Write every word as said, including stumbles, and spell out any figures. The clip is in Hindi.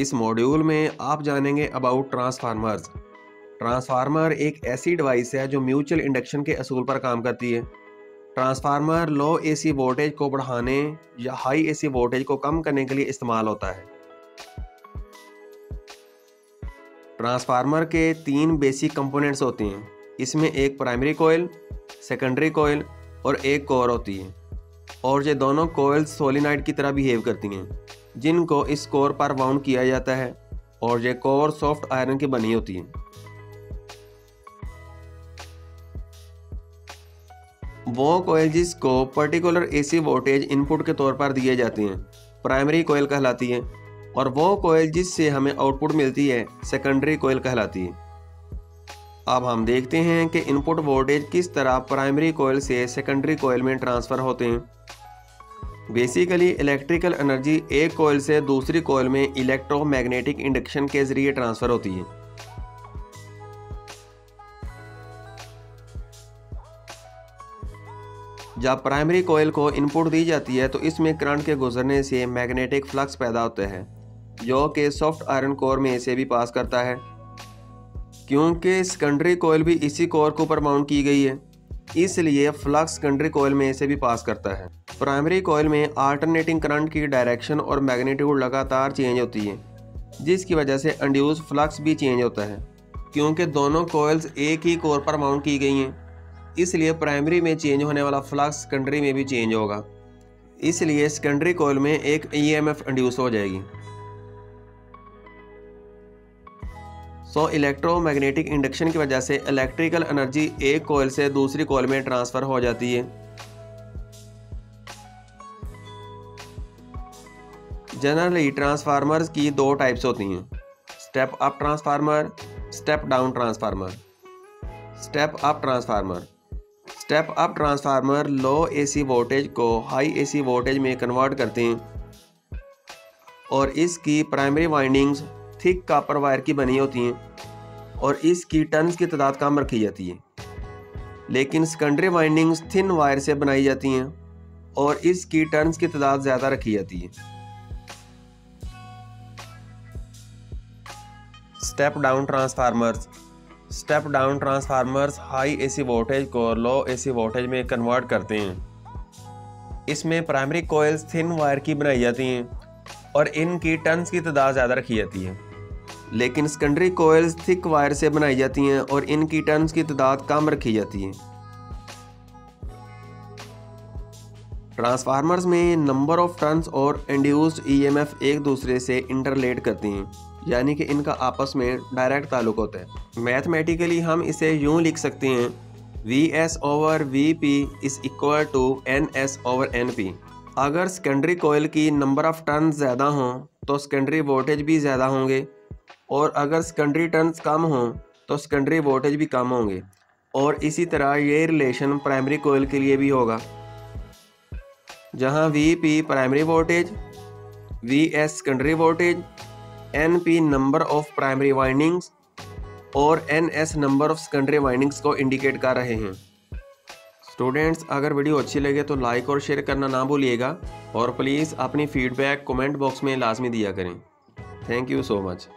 इस मॉड्यूल में आप जानेंगे अबाउट ट्रांसफार्मर्स। ट्रांसफार्मर एक ऐसी डिवाइस है जो म्यूचुअल इंडक्शन के असूल पर काम करती है। ट्रांसफार्मर लो एसी वोल्टेज को बढ़ाने या हाई एसी वोल्टेज को कम करने के लिए इस्तेमाल होता है। ट्रांसफार्मर के तीन बेसिक कंपोनेंट्स होते हैं। इसमें एक प्राइमरी कोयल, सेकेंडरी कोयल और एक कोर होती है, और ये दोनों कोयल्स सोलिनाइड की तरह बिहेव करती हैं, जिनको इस कोर पर वाउंड किया जाता है, और ये कोर सॉफ्ट आयरन की बनी होती है। वो कोयल जिसको पर्टिकुलर एसी वोल्टेज इनपुट के तौर पर दिए जाते हैं प्राइमरी कोयल कहलाती है, और वो कोयल जिससे हमें आउटपुट मिलती है सेकेंडरी कोयल कहलाती है। अब हम देखते हैं कि इनपुट वोल्टेज किस तरह प्राइमरी कोयल से सेकेंडरी कोयल में ट्रांसफ़र होते हैं। बेसिकली इलेक्ट्रिकल एनर्जी एक कोयल से दूसरी कोयल में इलेक्ट्रोमैग्नेटिक इंडक्शन के ज़रिए ट्रांसफ़र होती है। जब प्राइमरी कोयल को इनपुट दी जाती है तो इसमें करंट के गुजरने से मैग्नेटिक फ्लक्स पैदा होता है, जो कि सॉफ्ट आयरन कोर में से भी पास करता है। क्योंकि सेकेंडरी कोयल भी इसी कोर के ऊपर माउंट की गई है, इसलिए फ्लक्स सेकेंडरी कोयल में से भी पास करता है। प्राइमरी कोयल में आल्टरनेटिंग करंट की डायरेक्शन और मैग्नीट्यूड लगातार चेंज होती है, जिसकी वजह से इंड्यूस्ड फ्लक्स भी चेंज होता है। क्योंकि दोनों कोयल्स एक ही कोर पर माउंट की गई हैं, इसलिए प्राइमरी में चेंज होने वाला फ्लक्स सेकेंडरी में भी चेंज होगा, इसलिए सेकेंडरी कोयल में एक ईएमएफ इंड्यूस हो जाएगी। सो इलेक्ट्रोमैग्नेटिक इंडक्शन की वजह से इलेक्ट्रिकल एनर्जी एक कोयल से दूसरी कोयल में ट्रांसफ़र हो जाती है। जनरली ट्रांसफार्मर्स की दो टाइप्स होती हैं, step up transformer, step down transformer. Step up transformer step up transformer low AC voltage को हाई एसी वोल्टेज में कन्वर्ट करते हैं, और इसकी primary windings thick copper wire की बनी होती हैं और इसकी टर्न्स की तादाद कम रखी जाती है। लेकिन सेकेंडरी वाइंडिंग्स थिन वायर से बनाई जाती हैं और इसकी टर्न्स की तादाद ज़्यादा रखी जाती है। Step down transformers step down transformers high AC voltage को लो एसी वोल्टेज में कन्वर्ट करते हैं। इसमें प्राइमरी कोयल्स थिन वायर की बनाई जाती हैं और इनकी टर्न्स की तादाद ज़्यादा रखी जाती है। लेकिन सेकेंडरी कोयल्स थिक वायर से बनाई जाती हैं और इनकी टर्न्स की तादाद कम रखी जाती है। ट्रांसफार्मर्स में नंबर ऑफ टर्न्स और इंड्यूस्ड ईएमएफ एक दूसरे से इंटरलेट करती हैं, यानी कि इनका आपस में डायरेक्ट ताल्लुक होता है। मैथमेटिकली हम इसे यूँ लिख सकते हैं, V S over V P is equal to N S over N P. अगर सेकेंडरी कोयल की नंबर ऑफ टर्न्स ज़्यादा हों तो सेकेंडरी वोल्टेज भी ज़्यादा होंगे, और अगर सेकेंडरी टर्न्स कम हों तो सेकेंडरी वोल्टेज भी कम होंगे, और इसी तरह ये रिलेशन प्राइमरी कोयल के लिए भी होगा, जहां V P primary voltage, V S secondary voltage, N P number of primary windings और N S number of secondary windings को इंडिकेट कर रहे हैं। स्टूडेंट्स, अगर वीडियो अच्छी लगे तो लाइक और शेयर करना ना भूलिएगा, और प्लीज़ अपनी फीडबैक कमेंट बॉक्स में लाजमी दिया करें। Thank you so much.